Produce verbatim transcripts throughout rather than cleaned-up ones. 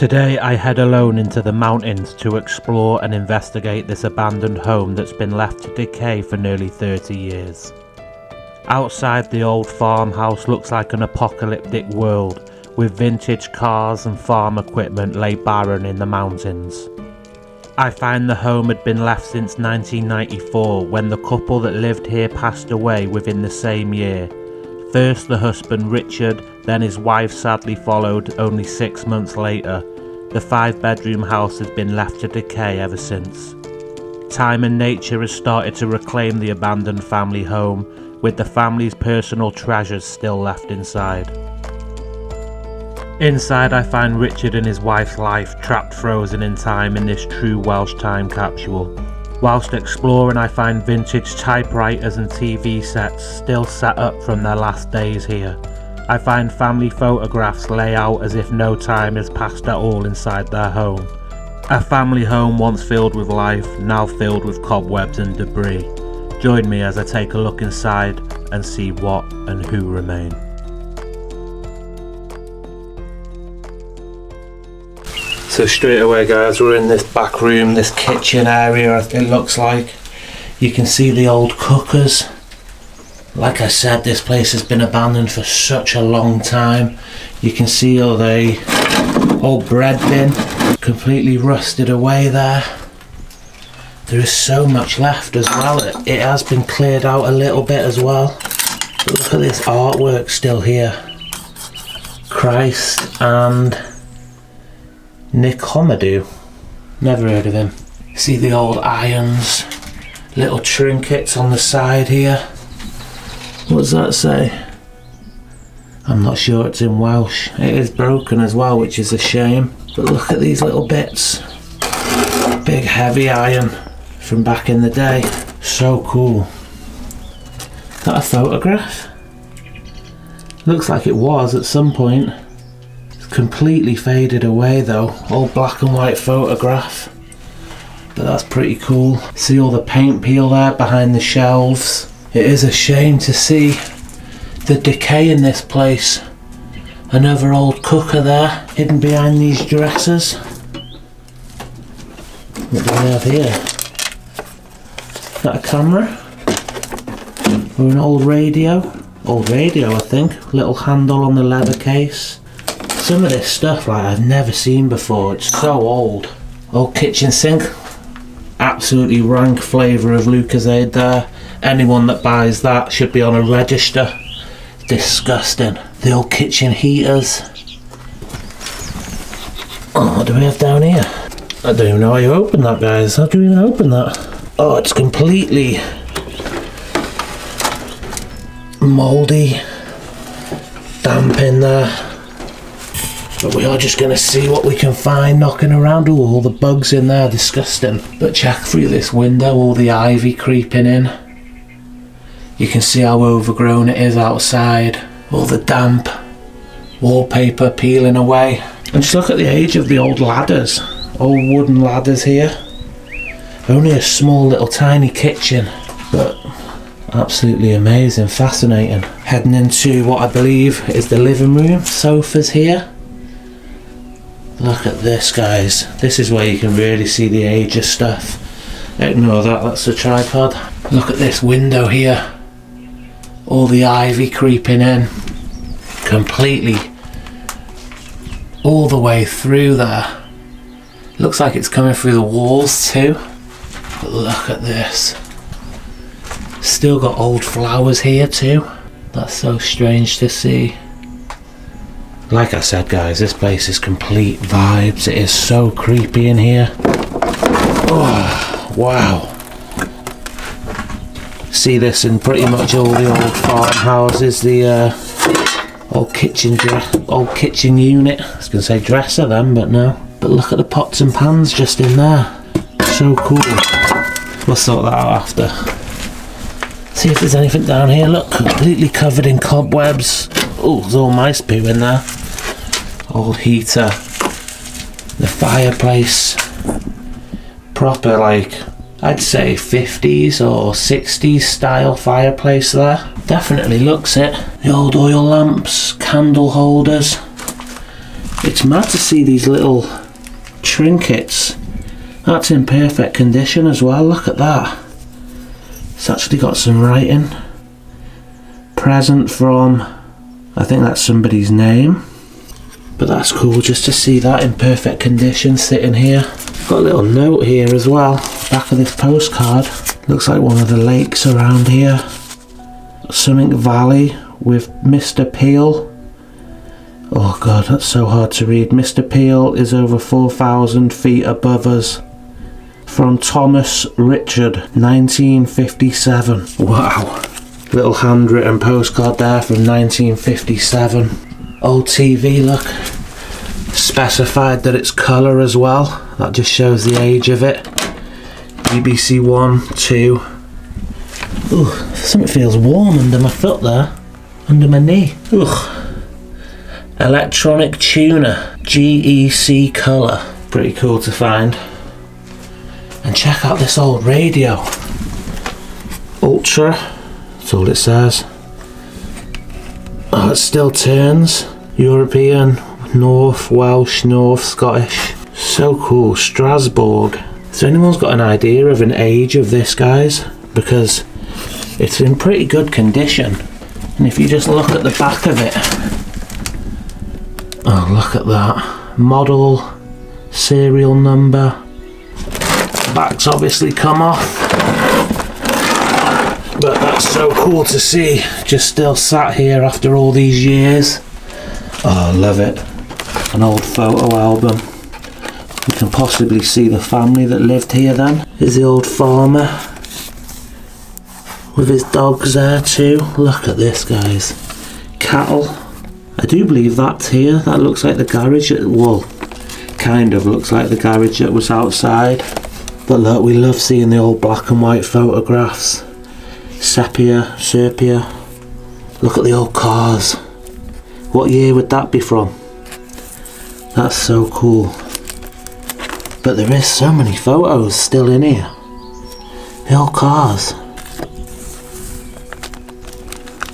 Today I head alone into the mountains to explore and investigate this abandoned home that's been left to decay for nearly thirty years. Outside, the old farmhouse looks like an apocalyptic world, with vintage cars and farm equipment lay barren in the mountains. I find the home had been left since nineteen ninety-four, when the couple that lived here passed away within the same year. First the husband Richard, then his wife sadly followed only six months later. The five bedroom house has been left to decay ever since. Time and nature has started to reclaim the abandoned family home, with the family's personal treasures still left inside. Inside, I find Richard and his wife's life trapped frozen in time in this true Welsh time capsule. Whilst exploring, I find vintage typewriters and T V sets still set up from their last days here. I find family photographs lay out as if no time has passed at all inside their home. A family home once filled with life, now filled with cobwebs and debris. Join me as I take a look inside and see what and who remain. So straight away, guys, we're in this back room, this kitchen area it looks like. You can see the old cookers. Like I said, this place has been abandoned for such a long time. You can see all the old bread bin, completely rusted away there. There is so much left as well. It, it has been cleared out a little bit as well. But look at this artwork still here. Christ and Nicomadou, never heard of him. See the old irons, little trinkets on the side here. What does that say? I'm not sure, it's in Welsh. It is broken as well, which is a shame. But look at these little bits. Big heavy iron from back in the day. So cool. Is that a photograph? Looks like it was at some point. Completely faded away though, all black and white photograph, but that's pretty cool. See all the paint peel there behind the shelves. It is a shame to see the decay in this place. Another old cooker there, hidden behind these dressers. What do we have here? Is that a camera? Or an old radio? Old radio, I think. Little handle on the leather case. Some of this stuff, like, I've never seen before. It's so old. Old kitchen sink. Absolutely rank flavour of Lucozade there. Anyone that buys that should be on a register. Disgusting. The old kitchen heaters. Oh, what do we have down here? I don't even know how you open that, guys. How do you even open that? Oh, it's completely mouldy. Damp in there. But we are just going to see what we can find knocking around. Ooh, all the bugs in there, disgusting. But check through this window, all the ivy creeping in. You can see how overgrown it is outside. All the damp wallpaper peeling away. And just look at the age of the old ladders. Old wooden ladders here. Only a small little tiny kitchen. But absolutely amazing, fascinating. Heading into what I believe is the living room. Sofas here. Look at this, guys. This is where you can really see the age of stuff. Ignore that, that's the tripod. Look at this window here. All the ivy creeping in. Completely. All the way through there. Looks like it's coming through the walls too. But look at this. Still got old flowers here too. That's so strange to see. Like I said, guys, this place is complete vibes. It is so creepy in here. Oh, wow. See this in pretty much all the old farmhouses, the uh, old kitchen old kitchen unit. I was going to say dresser then, but no. But look at the pots and pans just in there. So cool. We'll sort that out after. See if there's anything down here. Look, completely covered in cobwebs. Oh, there's all mice poo in there. Old heater, the fireplace, proper, like, I'd say fifties or sixties style fireplace there. Definitely looks it. The old oil lamps, candle holders, It's mad to see these little trinkets. That's in perfect condition as well, look at that. It's actually got some writing. Present from, I think that's somebody's name. But that's cool just to see that in perfect condition sitting here. Got a little note here as well, back of this postcard. Looks like one of the lakes around here. Something Valley with Mister Peel. Oh god, that's so hard to read. Mister Peel is over four thousand feet above us. From Thomas, Richard, nineteen fifty-seven. Wow. Little handwritten postcard there from nineteen fifty-seven. Old T V, look. Specified that it's colour as well. That just shows the age of it. B B C one, two. Ooh, something feels warm under my foot there. Under my knee. Ugh. Electronic tuner, G E C colour. Pretty cool to find. And check out this old radio. Ultra, that's all it says. Oh, it still turns. European, North, Welsh, North, Scottish. So cool, Strasbourg. So anyone's got an idea of an age of this, guys? Because it's in pretty good condition. And if you just look at the back of it, oh, look at that. Model, serial number. Back's obviously come off. But that's so cool to see. Just still sat here after all these years. Oh, I love it. An old photo album. You can possibly see the family that lived here then. Here's the old farmer. With his dogs there too. Look at this, guys. Cattle. I do believe that's here. That looks like the garage. Well, kind of looks like the garage that was outside. But look, we love seeing the old black and white photographs. Sepia, sepia. Look at the old cars. What year would that be from? That's so cool. But there is so many photos still in here. The old cars.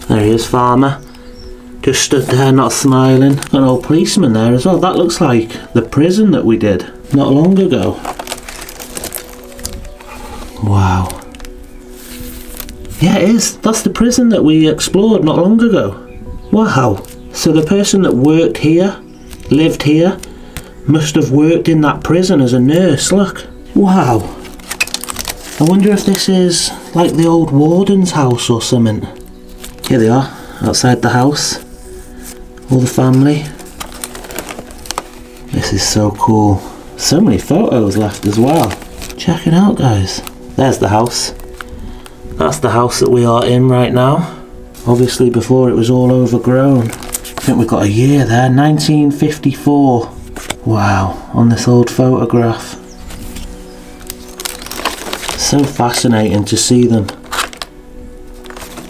There he is, farmer. Just stood there not smiling. Got an old policeman there as well. That looks like the prison that we did not long ago. Wow. Yeah, it is. That's the prison that we explored not long ago. Wow. So the person that worked here, lived here, must have worked in that prison as a nurse. Look. Wow. I wonder if this is like the old warden's house or something. Here they are, outside the house. All the family. This is so cool. So many photos left as well. Check it out, guys. There's the house. That's the house that we are in right now. Obviously before it was all overgrown. I think we've got a year there, nineteen fifty-four. Wow, on this old photograph. So fascinating to see them.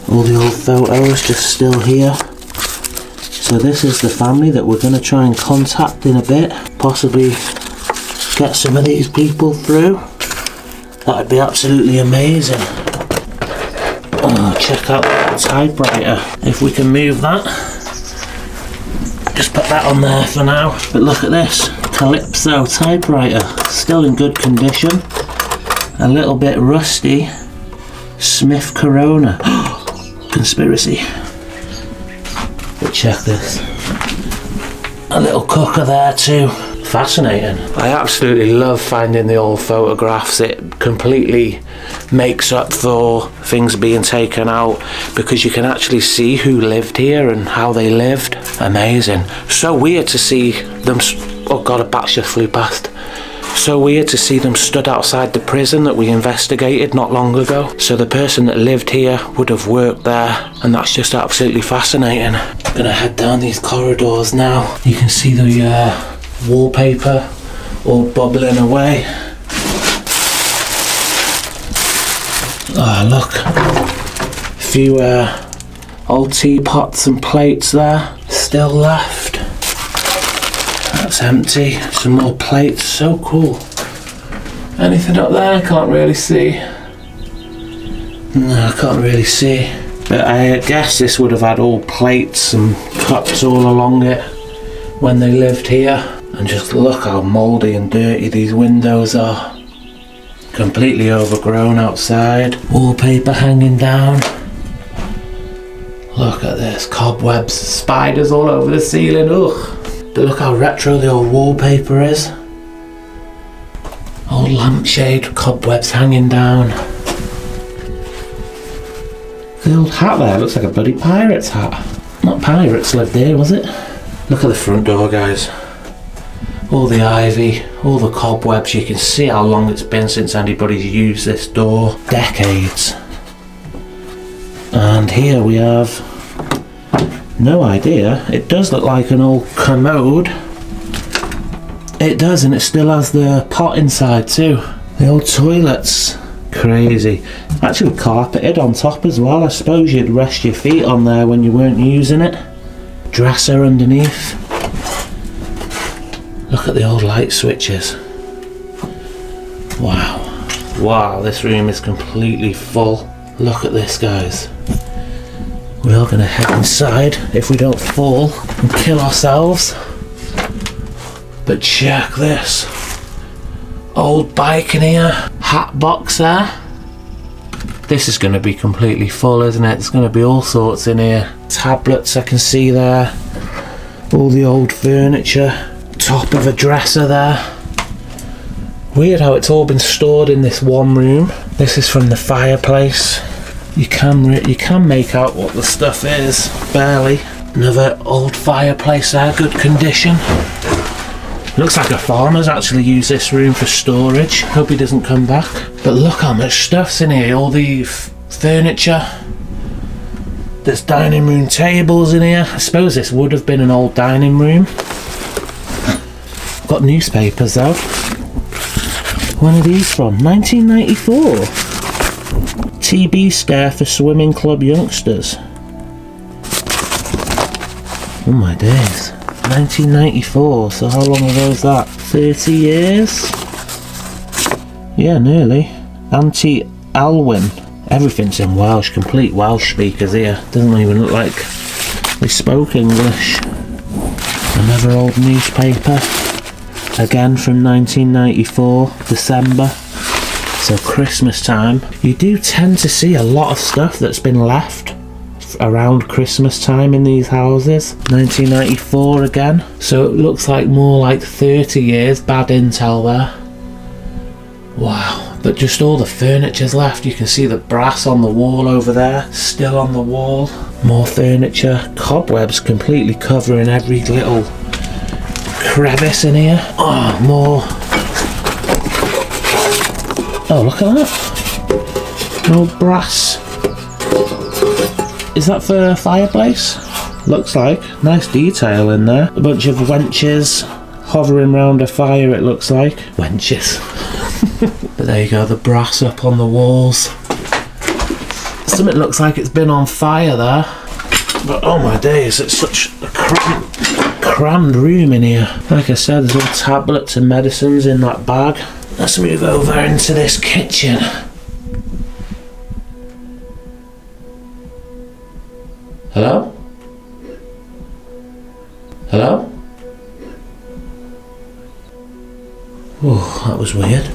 All the old photos just still here. So this is the family that we're going to try and contact in a bit. Possibly get some of these people through. That would be absolutely amazing. Oh, check out the typewriter. If we can move that. Just put that on there for now. But look at this. Calypso typewriter. Still in good condition. A little bit rusty. Smith Corona. Conspiracy. But check this. A little cooker there too. Fascinating. I absolutely love finding the old photographs. It completely makes up for things being taken out because you can actually see who lived here and how they lived. Amazing. So weird to see them. Oh god, a bat just flew past. So weird to see them stood outside the prison that we investigated not long ago. So the person that lived here would have worked there, and that's just absolutely fascinating. I'm gonna head down these corridors now. You can see the uh, wallpaper all bubbling away. Ah, look. A few uh, old teapots and plates there still left. That's empty. Some more plates. So cool. Anything up there? I can't really see. No, I can't really see. But I guess this would have had all plates and cups all along it. when they lived here. And just look how mouldy and dirty these windows are. Completely overgrown outside. Wallpaper hanging down. Look at this, cobwebs, spiders all over the ceiling, ugh. But look how retro the old wallpaper is. Old lampshade, cobwebs hanging down. The old hat there looks like a bloody pirate's hat. Not pirates lived there, was it? Look at the front door, guys. All the ivy, all the cobwebs. You can see how long it's been since anybody's used this door. Decades. And here we have, no idea, it does look like an old commode. It does, and it still has the pot inside too. The old toilets, crazy. Actually carpeted on top as well. I suppose you'd rest your feet on there when you weren't using it. Dresser underneath. Look at the old light switches. Wow. Wow, this room is completely full. Look at this, guys. We're all gonna head inside if we don't fall and kill ourselves. But check this. Old bike in here, hat box there. This is gonna be completely full, isn't it? There's gonna be all sorts in here. Tablets I can see there. All the old furniture. Top of a dresser there. Weird how it's all been stored in this one room. This is from the fireplace. You can re you can make out what the stuff is, barely. Another old fireplace there, good condition. Looks like a farmer's actually used this room for storage. Hope he doesn't come back. But look how much stuff's in here, all the f furniture. There's dining room tables in here. I suppose this would have been an old dining room. Got newspapers though. When are these from? nineteen ninety-four. T B scare for swimming club youngsters. Oh my days. nineteen ninety-four, so how long ago is that? thirty years? Yeah, nearly. Auntie Alwyn. Everything's in Welsh, complete Welsh speakers here. Doesn't even look like they spoke English. Another old newspaper. Again from nineteen ninety-four, December, so Christmas time. You do tend to see a lot of stuff that's been left around Christmas time in these houses. nineteen ninety-four again, so it looks like more like thirty years, bad intel there. Wow, but just all the furniture's left. You can see the brass on the wall over there, still on the wall. More furniture, cobwebs completely covering every little crevice in here. Oh, more. Oh, look at that. No brass. Is that for a fireplace? Looks like. Nice detail in there. A bunch of wenches hovering round a fire, it looks like. Wenches. But there you go, the brass up on the walls. Something looks like it's been on fire there. But oh my days, it's such a cramp. Crammed room in here. Like I said, there's all tablets and medicines in that bag. Let's move over into this kitchen. Hello? Hello? Oh, that was weird.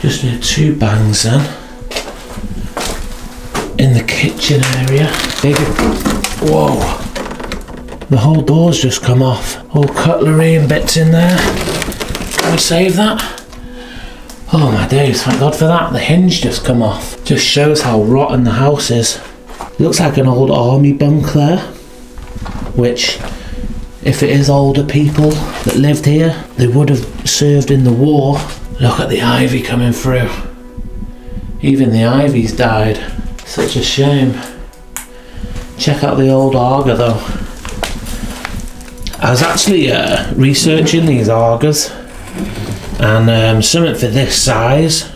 Just need two bangs then. In the kitchen area. Big, whoa, the whole door's just come off. All cutlery and bits in there. Can we save that? Oh my days, thank God for that. The hinge just come off. Just shows how rotten the house is. Looks like an old army bunk there, which if it is older people that lived here, they would have served in the war. Look at the ivy coming through. Even the ivy's died. Such a shame. Check out the old Arga though. I was actually uh, researching these Argas, and um, something for this size,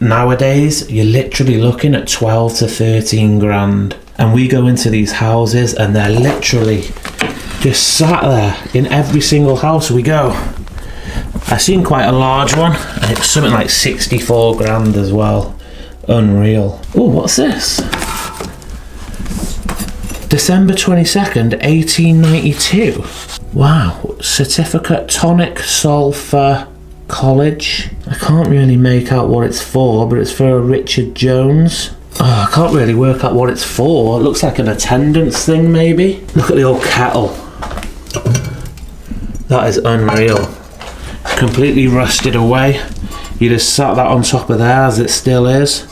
nowadays, you're literally looking at twelve to thirteen grand. And we go into these houses and they're literally just sat there in every single house we go. I've seen quite a large one and it's something like sixty-four grand as well. Unreal. Oh, what's this? December twenty-second, eighteen ninety-two. Wow, certificate tonic sulfur college. I can't really make out what it's for, but it's for Richard Jones. Oh, I can't really work out what it's for. It looks like an attendance thing maybe. Look at the old kettle. That is unreal. Completely rusted away. You just sat that on top of there as it still is.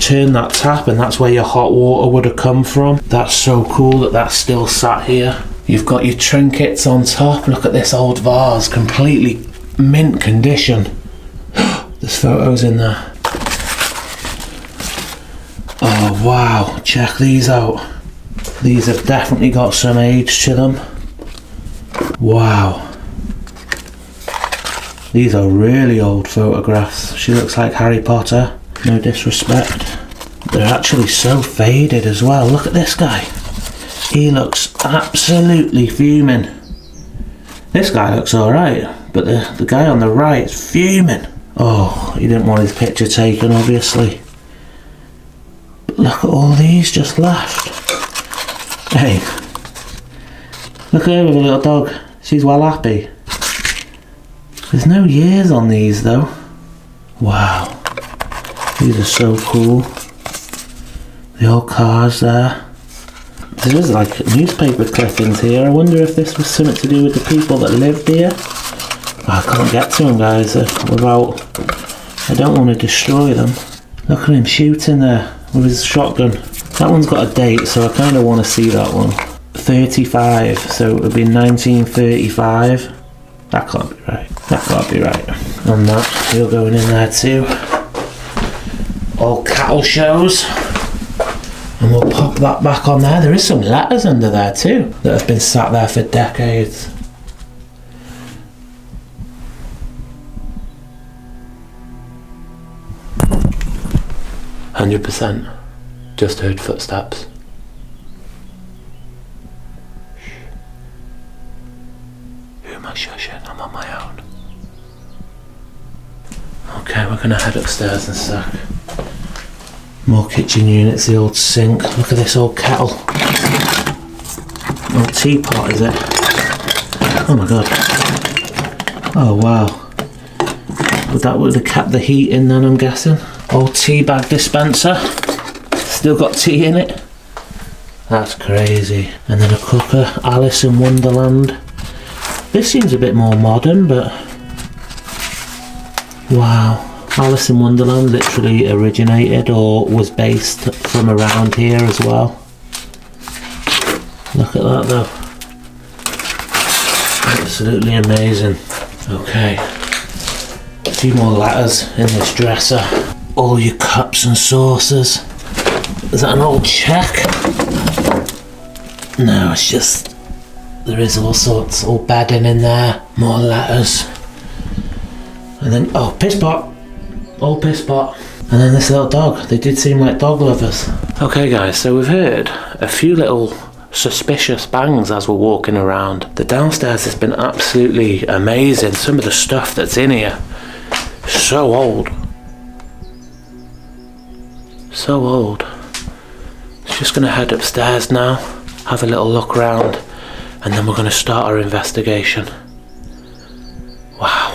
Turn that tap and that's where your hot water would have come from. That's so cool that that's still sat here. You've got your trinkets on top. Look at this old vase, completely mint condition. There's photos in there. Oh wow, check these out. These have definitely got some age to them. Wow. These are really old photographs. She looks like Harry Potter. No disrespect. They're actually so faded as well. Look at this guy. He looks absolutely fuming. This guy looks alright, but the, the guy on the right is fuming. Oh, he didn't want his picture taken, obviously. But look at all these just left. Hey. Look over the little dog. She's well happy. There's no years on these though. Wow. These are so cool. The old cars there. There is like newspaper clippings here. I wonder if this was something to do with the people that lived here. I can't get to them guys without... I don't want to destroy them. Look at him shooting there with his shotgun. That one's got a date, so I kind of want to see that one. thirty-five, so it would be nineteen thirty-five. That can't be right. That can't be right. On that, you're going in there too. Old cattle shows, and we'll pop that back on there. There is some letters under there too that have been sat there for decades. one hundred percent just heard footsteps. Who am I shushing? I'm on my own. Okay, we're gonna head upstairs in a sec. More kitchen units, the old sink. Look at this old kettle. Old teapot, is it? Oh my god. Oh wow. But that would have kept the heat in then, I'm guessing. Old tea bag dispenser. Still got tea in it. That's crazy. And then a cooker. Alice in Wonderland. This seems a bit more modern, but... Wow. Alice in Wonderland literally originated or was based from around here as well. Look at that though. Absolutely amazing. Okay. A few more letters in this dresser. All your cups and saucers. Is that an old check? No, it's just... There is all sorts, all bedding in there. More letters. And then, oh, piss pot. Old piss pot. And then this little dog. They did seem like dog lovers. Okay guys, so we've heard a few little suspicious bangs as we're walking around. The downstairs has been absolutely amazing. Some of the stuff that's in here. So old. So old. Just gonna head upstairs now. Have a little look round. And then we're gonna start our investigation. Wow.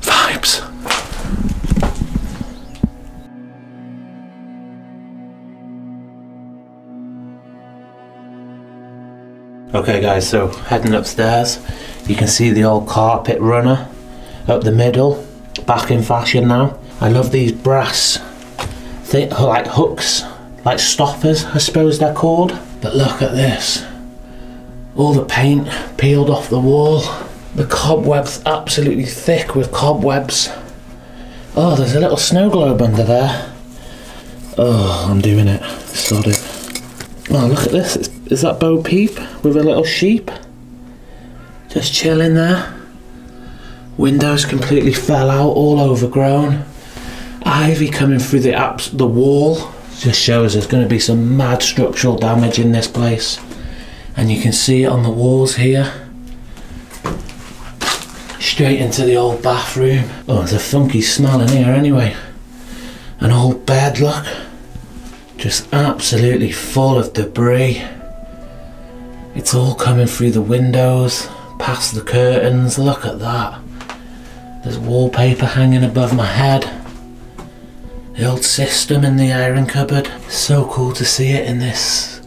Vibes. Okay guys, so heading upstairs, you can see the old carpet runner up the middle, back in fashion now. I love these brass, thick, like hooks, like stoppers I suppose they're called. But look at this, all the paint peeled off the wall, the cobwebs absolutely thick with cobwebs. Oh, there's a little snow globe under there. Oh, I'm doing it, sod it. Oh, look at this. It's, is that Bo Peep with a little sheep? Just chilling there. Windows completely fell out, all overgrown. Ivy coming through the, abs the wall. Just shows there's going to be some mad structural damage in this place. And you can see it on the walls here. Straight into the old bathroom. Oh, there's a funky smell in here anyway. An old bed, look. Just absolutely full of debris. It's all coming through the windows, past the curtains. Look at that. There's wallpaper hanging above my head. The old system in the iron cupboard. So cool to see it in this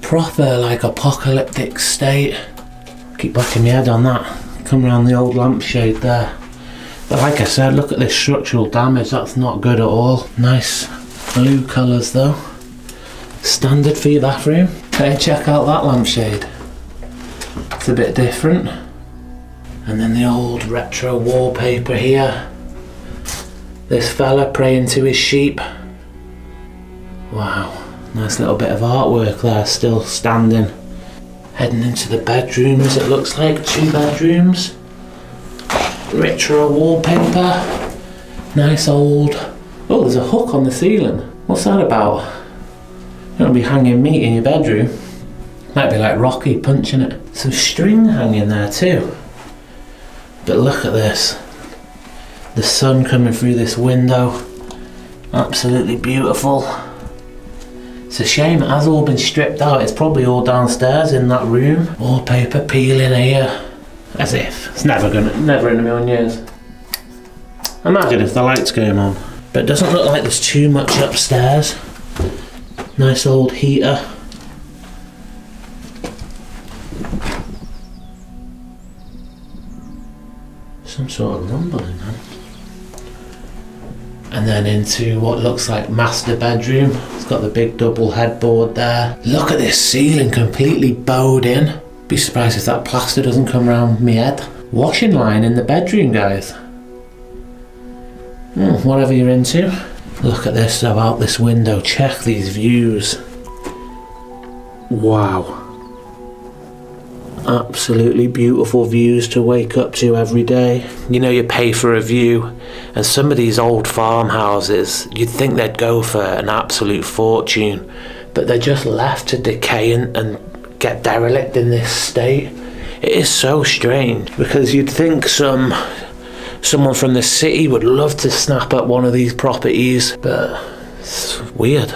proper like apocalyptic state. Keep backing my head on that. Come around the old lampshade there. But like I said, look at this structural damage. That's not good at all. Nice blue colours though. Standard for your bathroom. Hey, check out that lampshade. It's a bit different. And then the old retro wallpaper here. This fella praying to his sheep. Wow, nice little bit of artwork there, still standing. Heading into the bedrooms, it looks like. Two bedrooms. Retro wallpaper. Nice old... Oh, there's a hook on the ceiling. What's that about? You don't be hanging meat in your bedroom. Might be like Rocky punching it. Some string hanging there too. But look at this. The sun coming through this window. Absolutely beautiful. It's a shame it has all been stripped out. It's probably all downstairs in that room. Wallpaper peeling here. As if. It's never gonna, never in a million years. Imagine if the lights came on. But it doesn't look like there's too much upstairs. Nice old heater. Some sort of rumbling there. And then into what looks like master bedroom. It's got the big double headboard there. Look at this ceiling, completely bowed in. Be surprised if that plaster doesn't come round me head. Washing line in the bedroom, guys. Mm, whatever you're into. Look at this, though, out this window. Check these views. Wow. Absolutely beautiful views to wake up to every day. You know, you pay for a view, and some of these old farmhouses, you'd think they'd go for an absolute fortune, but they're just left to decay and, and get derelict in this state. It is so strange, because you'd think some someone from the city would love to snap up one of these properties, but it's weird.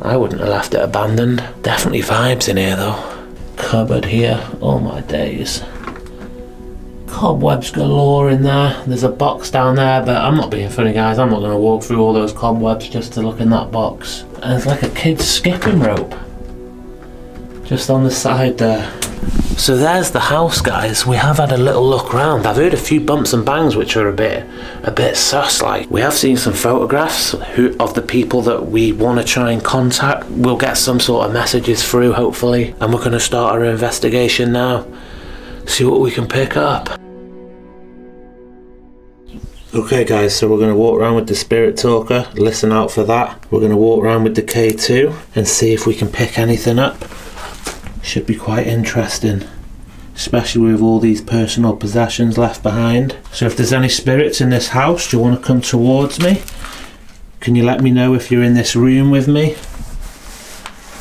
I wouldn't have left it abandoned. Definitely vibes in here though. Cupboard here, oh my days. Cobwebs galore in there. There's a box down there, but I'm not being funny, guys. I'm not going to walk through all those cobwebs just to look in that box. And there's like a kid's skipping rope just on the side there. So there's the house, guys. We have had a little look round. I've heard a few bumps and bangs which are a bit a bit sus like. We have seen some photographs who, of the people that we want to try and contact. We'll get some sort of messages through hopefully, and we're going to start our investigation now. See what we can pick up. Okay guys, so we're going to walk around with the Spirit Talker. Listen out for that. We're going to walk around with the K two and see if we can pick anything up. Should be quite interesting, especially with all these personal possessions left behind. So if there's any spirits in this house, do you want to come towards me? Can you let me know if you're in this room with me?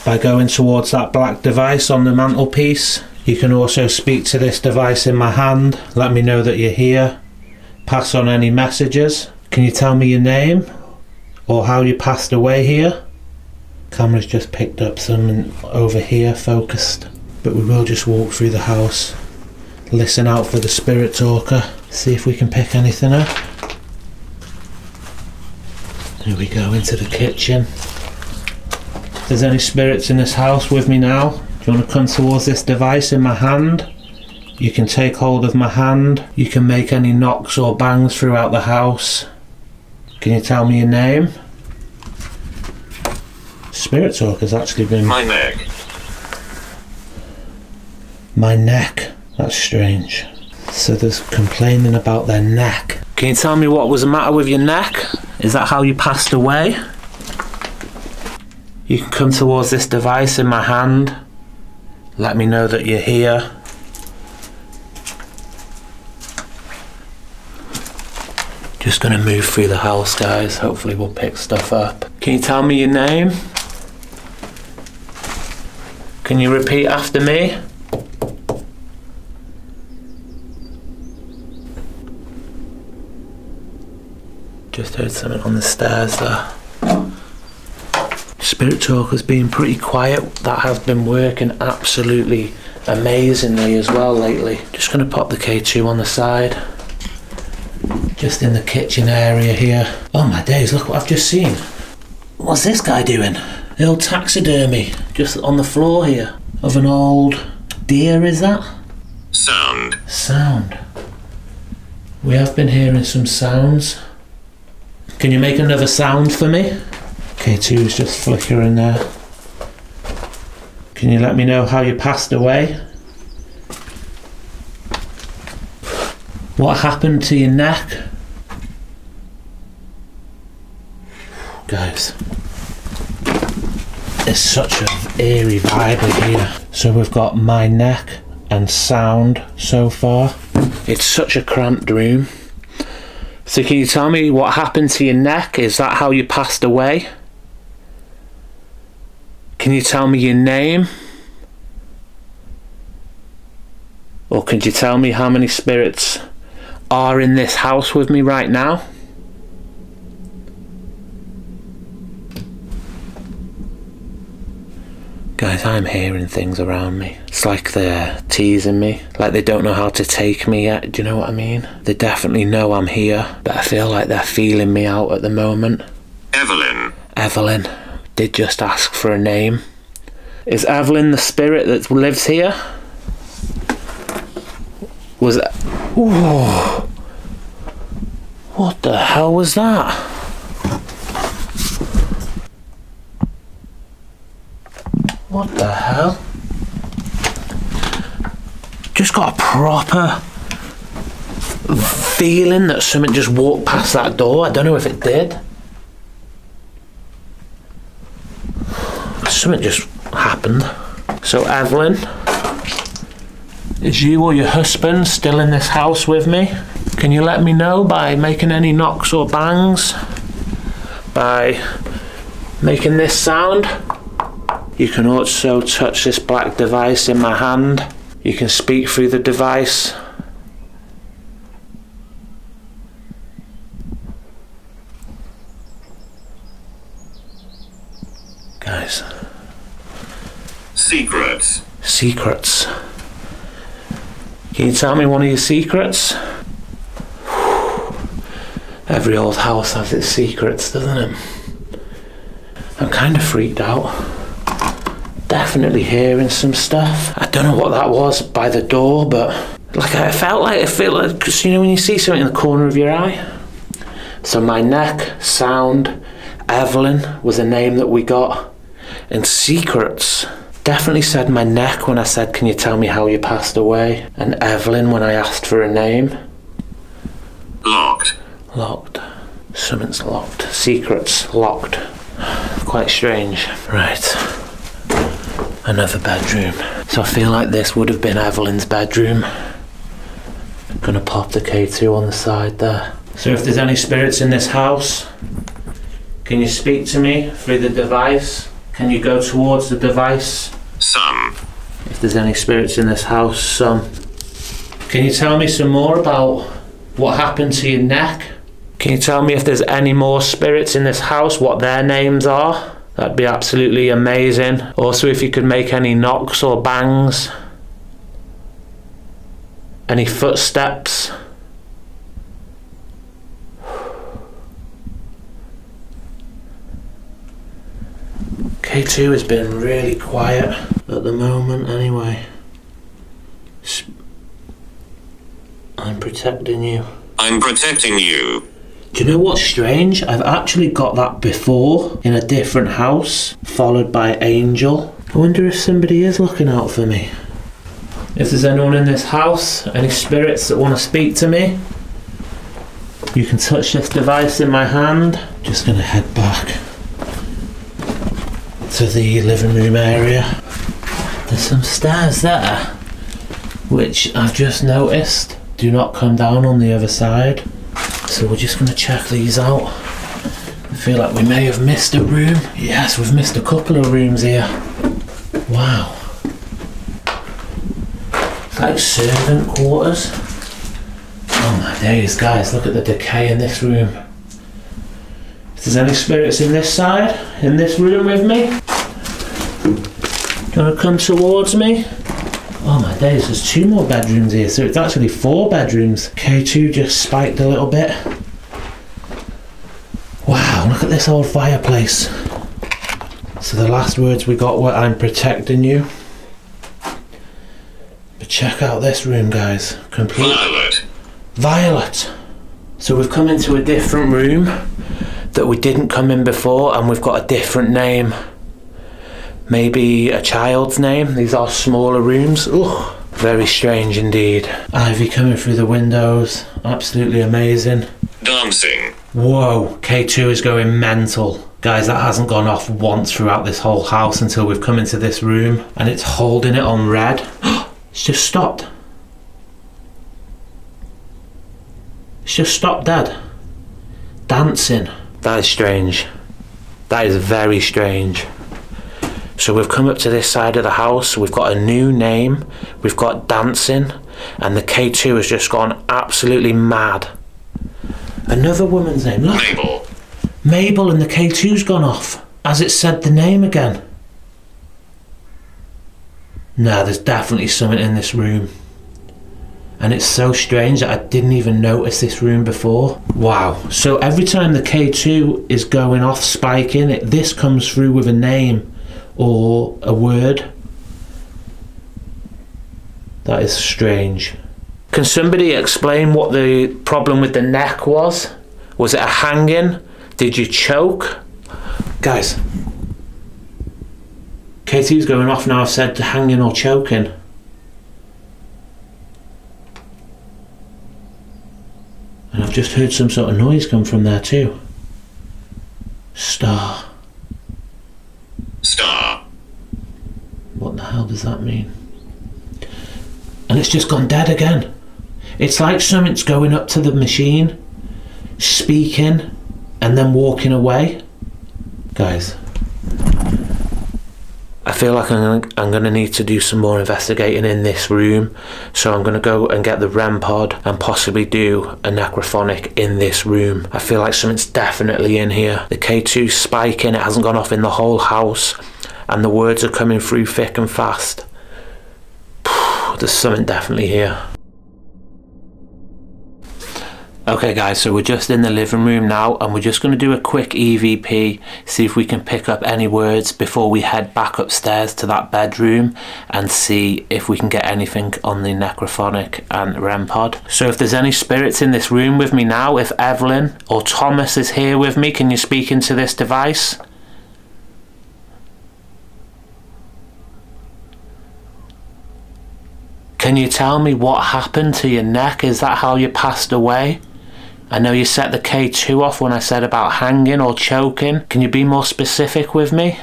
By going towards that black device on the mantelpiece. You can also speak to this device in my hand. Let me know that you're here. Pass on any messages. Can you tell me your name or how you passed away here? Camera's just picked up some over here, focused. But we will just walk through the house, listen out for the Spirit Talker, see if we can pick anything up. Here we go, into the kitchen. If there's any spirits in this house with me now, do you want to come towards this device in my hand? You can take hold of my hand. You can make any knocks or bangs throughout the house. Can you tell me your name? Spirit Talk has actually been... My neck. My neck. That's strange. So there's complaining about their neck. Can you tell me what was the matter with your neck? Is that how you passed away? You can come towards this device in my hand. Let me know that you're here. Just going to move through the house, guys. Hopefully we'll pick stuff up. Can you tell me your name? Can you repeat after me? Just heard something on the stairs there. Spirit Talker's been pretty quiet. That has been working absolutely amazingly as well lately. Just going to pop the K two on the side, just in the kitchen area here. Oh my days, look what I've just seen. What's this guy doing? The old taxidermy, just on the floor here, of an old deer, is that? Sound. Sound. We have been hearing some sounds. Can you make another sound for me? K two is just flickering there. Can you let me know how you passed away? What happened to your neck? Guys, it's such an eerie vibe in here. So we've got my neck and sound so far. It's such a cramped room. So can you tell me what happened to your neck? Is that how you passed away? Can you tell me your name? Or could you tell me how many spirits are in this house with me right now? Guys, I'm hearing things around me. It's like they're teasing me, like they don't know how to take me yet. Do you know what I mean? They definitely know I'm here, but I feel like they're feeling me out at the moment. Evelyn. Evelyn. Did just ask for a name. Is Evelyn the spirit that lives here? Was that... Ooh. What the hell was that? What the hell? Just got a proper feeling that someone just walked past that door. I don't know if it did. Something just happened. So Evelyn, is you or your husband still in this house with me? Can you let me know by making any knocks or bangs? By making this sound? You can also touch this black device in my hand. You can speak through the device. Guys. Secrets. Secrets. Can you tell me one of your secrets? Every old house has its secrets, doesn't it? I'm kind of freaked out. Definitely hearing some stuff. I don't know what that was by the door, but like I felt like it felt like, cause you know when you see something in the corner of your eye. So my neck, sound, Evelyn was a name that we got. And secrets. Definitely said my neck when I said, can you tell me how you passed away? And Evelyn when I asked for a name. Locked. Locked. Something's locked. Secrets locked. Quite strange. Right. Another bedroom. So I feel like this would have been Evelyn's bedroom. I'm gonna pop the K two on the side there. So if there's any spirits in this house, can you speak to me through the device? Can you go towards the device? Some. If there's any spirits in this house, some. Can you tell me some more about what happened to your neck? Can you tell me if there's any more spirits in this house, what their names are? That'd be absolutely amazing. Also, if you could make any knocks or bangs. Any footsteps. K two has been really quiet at the moment anyway. I'm protecting you. I'm protecting you. Do you know what's strange? I've actually got that before in a different house, followed by Angel. I wonder if somebody is looking out for me. If there's anyone in this house, any spirits that want to speak to me, you can touch this device in my hand. Just gonna head back to the living room area. There's some stairs there, which I've just noticed do not come down on the other side. So we're just gonna check these out. I feel like we may have missed a room. Yes, we've missed a couple of rooms here. Wow. It's like servant quarters. Oh my days, guys, look at the decay in this room. If There's any spirits in this side, in this room with me? Do you want to come towards me? Oh my days, there's two more bedrooms here, so it's actually four bedrooms. K two just spiked a little bit. Wow, look at this old fireplace. So the last words we got were, I'm protecting you. But check out this room, guys. Complete Violet. Violet. So we've come into a different room that we didn't come in before, and we've got a different name. Maybe a child's name. These are smaller rooms. Ooh, very strange indeed. Ivy coming through the windows. Absolutely amazing. Dancing. Whoa, K two is going mental. Guys, that hasn't gone off once throughout this whole house until we've come into this room, and it's holding it on red. It's just stopped. It's just stopped dead. Dancing. That is strange. That is very strange. So we've come up to this side of the house, we've got a new name, we've got dancing, and the K two has just gone absolutely mad. Another woman's name, look. Mabel. Mabel, and the K two's gone off, as it said the name again. Nah, there's definitely something in this room. And it's so strange that I didn't even notice this room before. Wow, so every time the K two is going off, spiking it, this comes through with a name. Or a word. That is strange. Can somebody explain what the problem with the neck was? Was it a hanging? Did you choke? Guys, K two's going off now. I've said hanging or choking. And I've just heard some sort of noise come from there too. Star. Star. What the hell does that mean? And it's just gone dead again. It's like something's going up to the machine, speaking, and then walking away. Guys, I feel like I'm, I'm going to need to do some more investigating in this room, so I'm going to go and get the REM pod and possibly do a necrophonic in this room. I feel like something's definitely in here. The K two's spiking, it hasn't gone off in the whole house, and the words are coming through thick and fast. There's something definitely here. Okay guys, so we're just in the living room now, and we're just going to do a quick E V P, see if we can pick up any words before we head back upstairs to that bedroom and see if we can get anything on the necrophonic and REM pod. So if there's any spirits in this room with me now, if Evelyn or Thomas is here with me, can you speak into this device? Can you tell me what happened to your neck? Is that how you passed away? I know you set the K two off when I said about hanging or choking. Can you be more specific with me?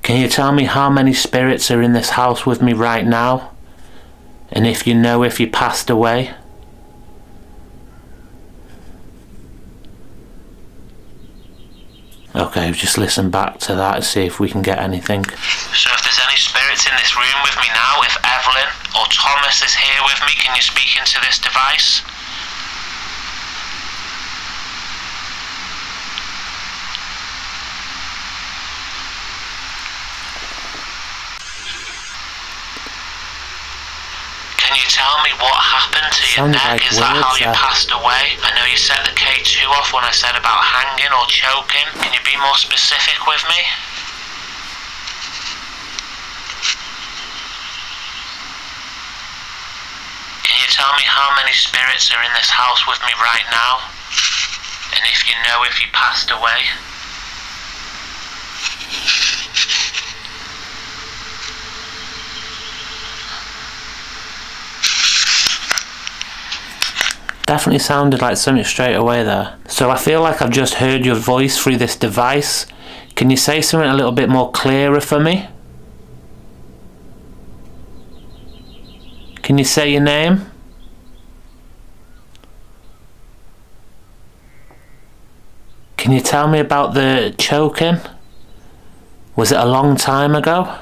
Can you tell me how many spirits are in this house with me right now? And if you know if you passed away? Okay, just listen back to that and see if we can get anything. So if there's any spirits in this room with me now, if Evelyn or Thomas is here with me, can you speak into this device? Can you tell me what happened to your Sounds neck? Like Is that how you that. passed away? I know you set the K two off when I said about hanging or choking. Can you be more specific with me? Can you tell me how many spirits are in this house with me right now? And if you know if you passed away? Definitely sounded like something straight away there. So I feel like I've just heard your voice through this device. Can you say something a little bit more clearer for me? Can you say your name? Can you tell me about the choking? Was it a long time ago?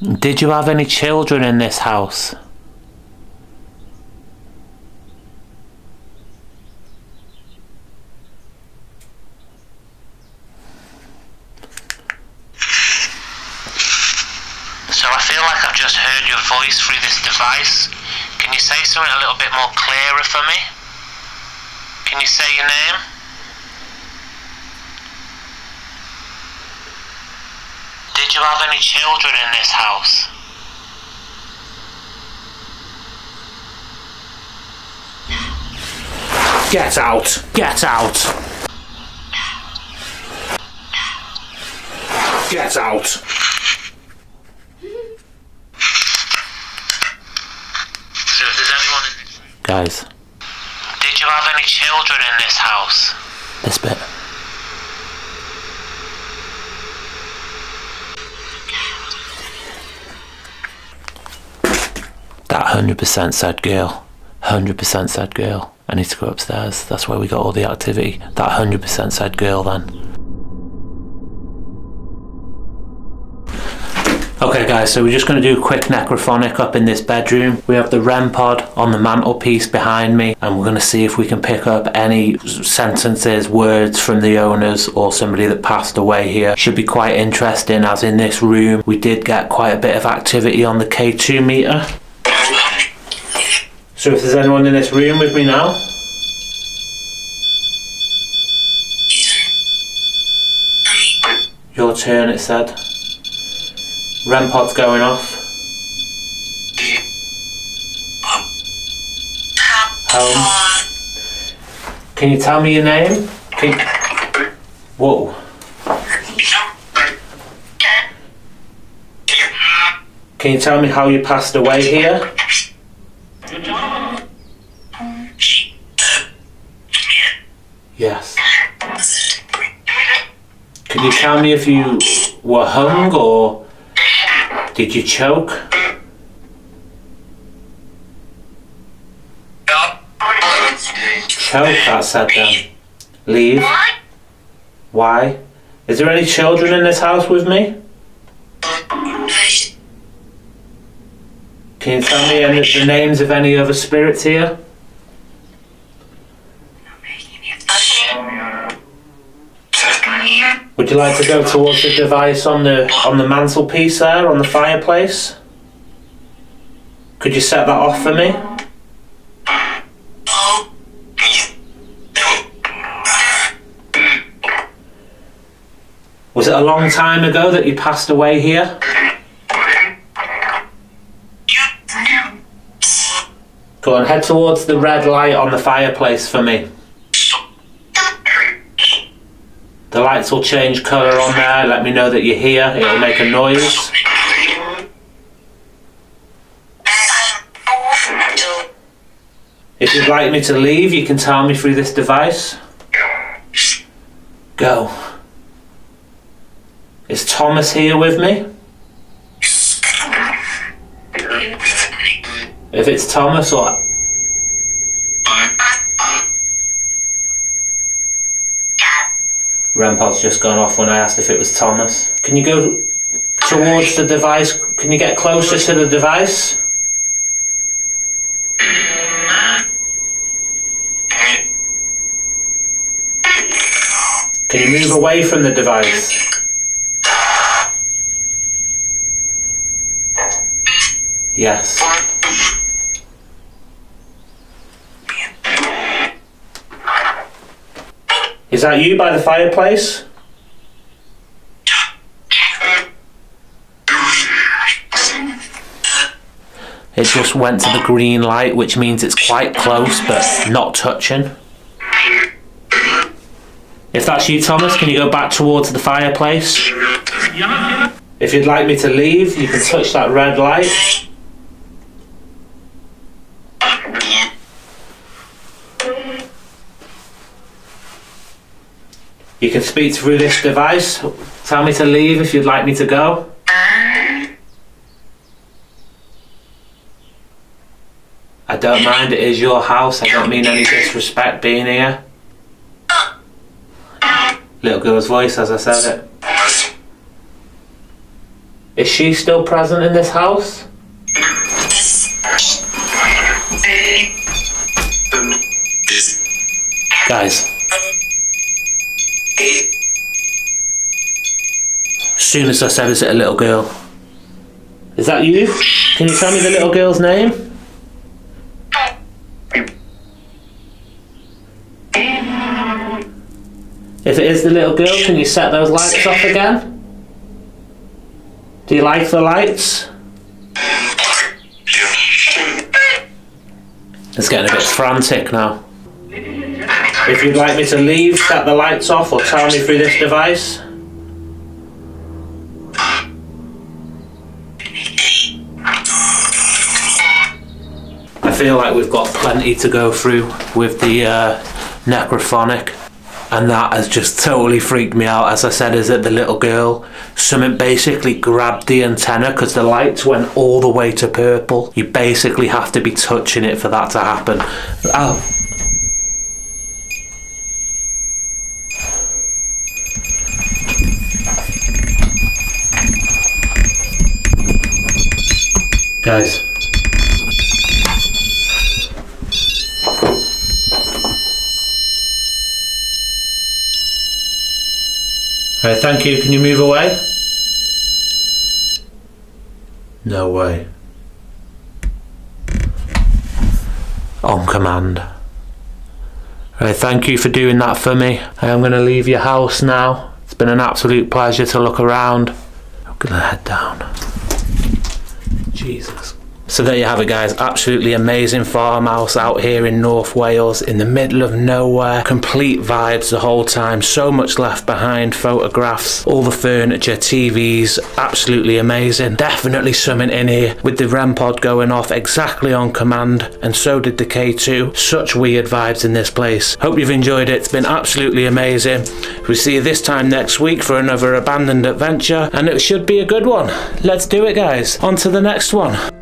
Did you have any children in this house? So I feel like I've just heard your voice through this device. Can you say something a little bit more clearer for me? Can you say your name? Did you have any children in this house? Get out! Get out! Get out! So if there's anyone in this room... Guys. Did you have any children in this house? This bit. That one hundred percent sad girl. one hundred percent sad girl. I need to go upstairs. That's where we got all the activity. That one hundred percent sad girl then. Okay guys, so we're just going to do a quick necrophonic up in this bedroom. We have the REM pod on the mantelpiece behind me, and we're going to see if we can pick up any sentences, words from the owners or somebody that passed away here. Should be quite interesting, as in this room we did get quite a bit of activity on the K two meter. So if there's anyone in this room with me now. Your turn, it said. REM pod's going off. Home. Can you tell me your name? Can you... Whoa. Can you tell me how you passed away here? Yes. Can you tell me if you were hung or did you choke? Choke, that said then. Leave. Why? Is there any children in this house with me? Can you tell me any, the names of any other spirits here? Would you like to go towards the device on the on the mantelpiece there, on the fireplace? Could you set that off for me? Was it a long time ago that you passed away here? Go on, head towards the red light on the fireplace for me. The lights will change colour on there, let me know that you're here, it'll make a noise. If you'd like me to leave, you can tell me through this device. Go. Is Thomas here with me? If it's Thomas or... REM pod's just gone off when I asked if it was Thomas. Can you go towards the device? Can you get closer to the device? Can you move away from the device? Yes. Is that you by the fireplace? It just went to the green light, which means it's quite close but not touching. If that's you, Thomas, can you go back towards the fireplace? If you'd like me to leave, you can touch that red light. You can speak through this device. Tell me to leave if you'd like me to go. I don't mind, it is your house. I don't mean any disrespect being here. Little girl's voice as I said it. Is she still present in this house? Guys. As soon as I said, is it a little girl? Is that you? Can you tell me the little girl's name? If it is the little girl, can you set those lights off again? Do you like the lights? It's getting a bit frantic now. If you'd like me to leave, set the lights off or tell me through this device. I feel like we've got plenty to go through with the uh, Necrophonic. And that has just totally freaked me out. As I said, is it the little girl? Something basically grabbed the antenna because the lights went all the way to purple. You basically have to be touching it for that to happen. Oh. Guys. Alright, thank you. Can you move away? No way. On command. Alright, thank you for doing that for me. I am going to leave your house now. It's been an absolute pleasure to look around. I'm going to head down. Jesus. So there you have it, guys. Absolutely amazing farmhouse out here in North Wales, in the middle of nowhere. Complete vibes the whole time. So much left behind. Photographs, all the furniture, T Vs. Absolutely amazing. Definitely something in here with the REM pod going off exactly on command, and so did the K two. Such weird vibes in this place. Hope you've enjoyed it. It's been absolutely amazing. We'll see you this time next week for another abandoned adventure, and it should be a good one. Let's do it, guys. On to the next one.